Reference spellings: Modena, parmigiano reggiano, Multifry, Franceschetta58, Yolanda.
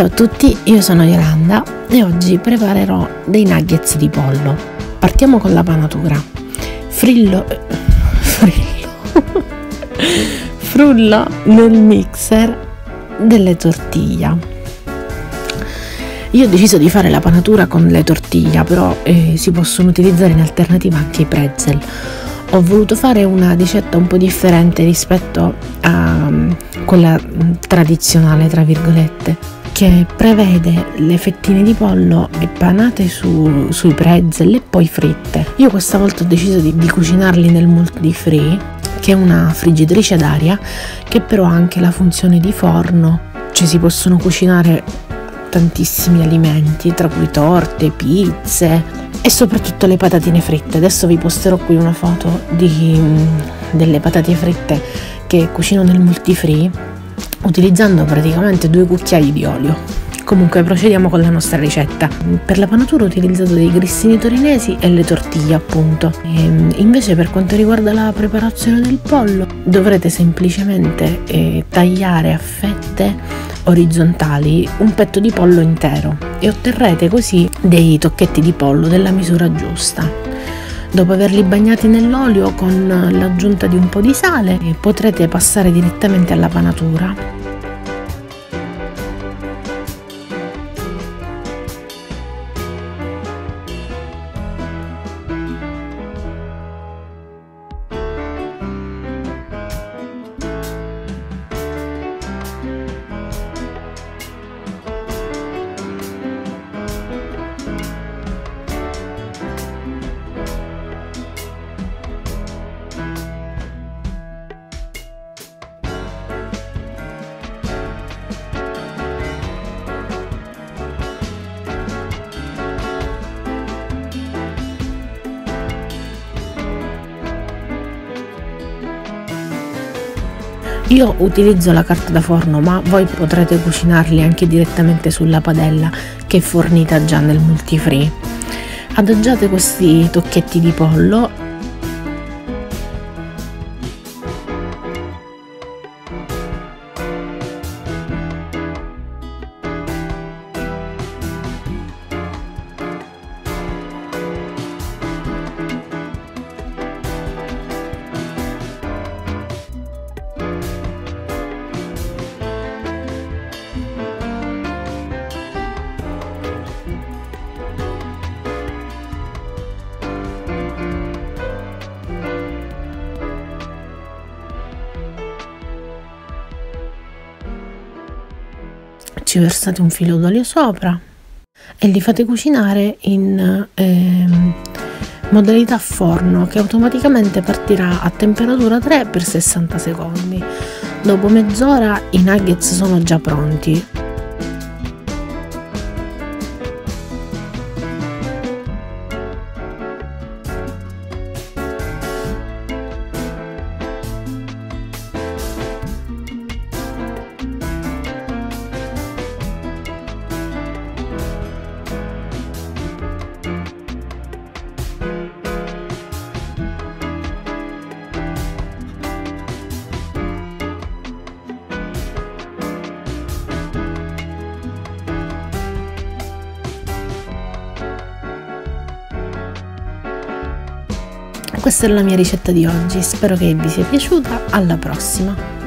Ciao a tutti, io sono Yolanda e oggi preparerò dei nuggets di pollo. Partiamo con la panatura. Frullo nel mixer delle tortiglia. Io ho deciso di fare la panatura con le tortiglia, però si possono utilizzare in alternativa anche i pretzel. Ho voluto fare una ricetta un po' differente rispetto a quella tradizionale, tra virgolette, che prevede le fettine di pollo panate sui pretzel e poi fritte. Io questa volta ho deciso di cucinarli nel Multifry, che è una friggitrice d'aria che però ha anche la funzione di forno, cioè si possono cucinare tantissimi alimenti, tra cui torte, pizze e soprattutto le patatine fritte. Adesso vi posterò qui una foto delle patate fritte che cucino nel Multifry utilizzando praticamente 2 cucchiai di olio. Comunque procediamo con la nostra ricetta. Per la panatura ho utilizzato dei grissini torinesi e le tortiglie, appunto. Invece per quanto riguarda la preparazione del pollo dovrete semplicemente tagliare a fette orizzontali un petto di pollo intero e otterrete così dei tocchetti di pollo della misura giusta. Dopo averli bagnati nell'olio con l'aggiunta di un po' di sale potrete passare direttamente alla panatura. Io utilizzo la carta da forno, ma voi potrete cucinarli anche direttamente sulla padella che è fornita già nel Multifry. Adagiate questi tocchetti di pollo. Ci versate un filo d'olio sopra e li fate cucinare in modalità forno, che automaticamente partirà a temperatura 3 per 60 secondi. Dopo mezz'ora i nuggets sono già pronti. Questa è la mia ricetta di oggi, spero che vi sia piaciuta, alla prossima!